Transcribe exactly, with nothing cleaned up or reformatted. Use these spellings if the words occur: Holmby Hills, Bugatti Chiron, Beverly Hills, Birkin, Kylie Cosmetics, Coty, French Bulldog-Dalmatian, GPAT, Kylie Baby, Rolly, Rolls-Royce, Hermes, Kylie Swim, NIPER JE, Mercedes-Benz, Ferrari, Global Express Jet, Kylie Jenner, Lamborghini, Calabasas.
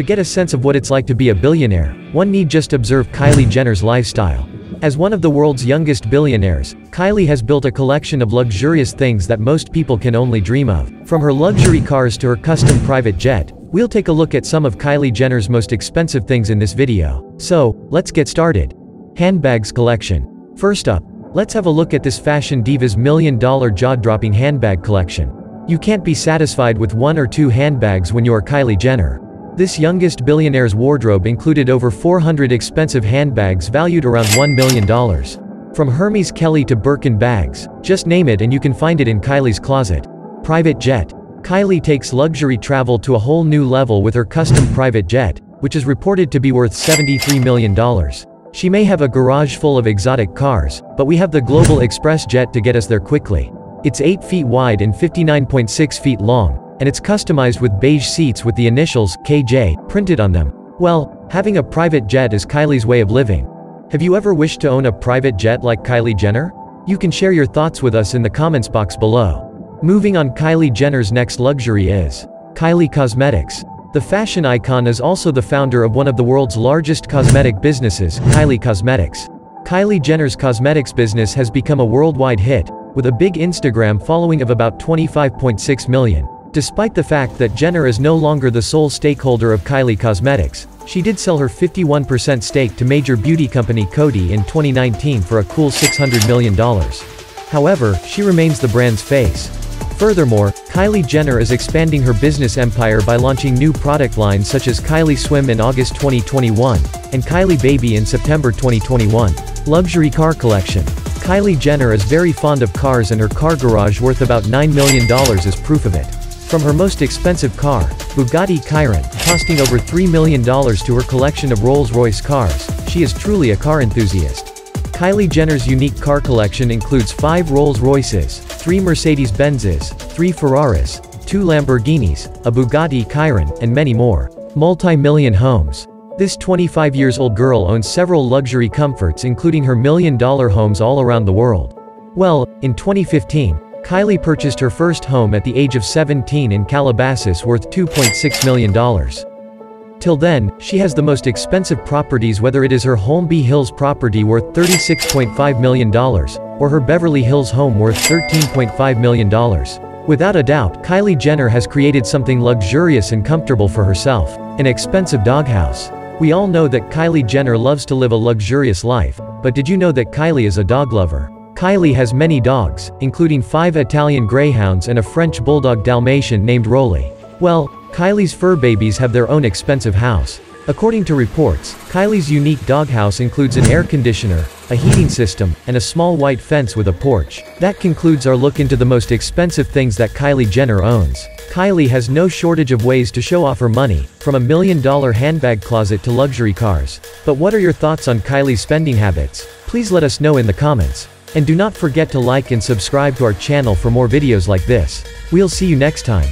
To get a sense of what it's like to be a billionaire, one need just observe Kylie Jenner's lifestyle. As one of the world's youngest billionaires, Kylie has built a collection of luxurious things that most people can only dream of. From her luxury cars to her custom private jet, we'll take a look at some of Kylie Jenner's most expensive things in this video. So, let's get started. Handbags collection. First up, let's have a look at this fashion diva's million-dollar jaw-dropping handbag collection. You can't be satisfied with one or two handbags when you're Kylie Jenner. This youngest billionaire's wardrobe included over four hundred expensive handbags valued around one million dollars. From Hermes Kelly to Birkin bags, just name it and you can find it in Kylie's closet. Private jet. Kylie takes luxury travel to a whole new level with her custom private jet, which is reported to be worth seventy-three million dollars. She may have a garage full of exotic cars, but we have the Global Express Jet to get us there quickly. It's eight feet wide and fifty-nine point six feet long, and it's customized with beige seats with the initials, K J, printed on them. Well, having a private jet is Kylie's way of living. Have you ever wished to own a private jet like Kylie Jenner? You can share your thoughts with us in the comments box below. Moving on, Kylie Jenner's next luxury is Kylie Cosmetics. The fashion icon is also the founder of one of the world's largest cosmetic businesses, Kylie Cosmetics. Kylie Jenner's cosmetics business has become a worldwide hit, with a big Instagram following of about twenty-five point six million. Despite the fact that Jenner is no longer the sole stakeholder of Kylie Cosmetics, she did sell her fifty-one percent stake to major beauty company Coty in twenty nineteen for a cool six hundred million dollars. However, she remains the brand's face. Furthermore, Kylie Jenner is expanding her business empire by launching new product lines such as Kylie Swim in August twenty twenty-one, and Kylie Baby in September twenty twenty-one. Luxury car collection. Kylie Jenner is very fond of cars, and her car garage worth about nine million dollars is proof of it. From her most expensive car, Bugatti Chiron, costing over three million dollars, to her collection of Rolls-Royce cars, she is truly a car enthusiast. Kylie Jenner's unique car collection includes five Rolls-Royces, three Mercedes-Benzes, three Ferraris, two Lamborghinis, a Bugatti Chiron, and many more. Multi-million homes. This twenty-five years old girl owns several luxury comforts, including her million-dollar homes all around the world. Well, in twenty fifteen, Kylie purchased her first home at the age of seventeen in Calabasas worth two point six million dollars. Till then, she has the most expensive properties, whether it is her Holmby Hills property worth thirty-six point five million dollars, or her Beverly Hills home worth thirteen point five million dollars. Without a doubt, Kylie Jenner has created something luxurious and comfortable for herself, an expensive doghouse. We all know that Kylie Jenner loves to live a luxurious life, but did you know that Kylie is a dog lover? Kylie has many dogs, including five Italian Greyhounds and a French Bulldog Dalmatian named Rolly. Well, Kylie's fur babies have their own expensive house. According to reports, Kylie's unique doghouse includes an air conditioner, a heating system, and a small white fence with a porch. That concludes our look into the most expensive things that Kylie Jenner owns. Kylie has no shortage of ways to show off her money, from a million-dollar handbag closet to luxury cars. But what are your thoughts on Kylie's spending habits? Please let us know in the comments. And do not forget to like and subscribe to our channel for more videos like this. We'll see you next time.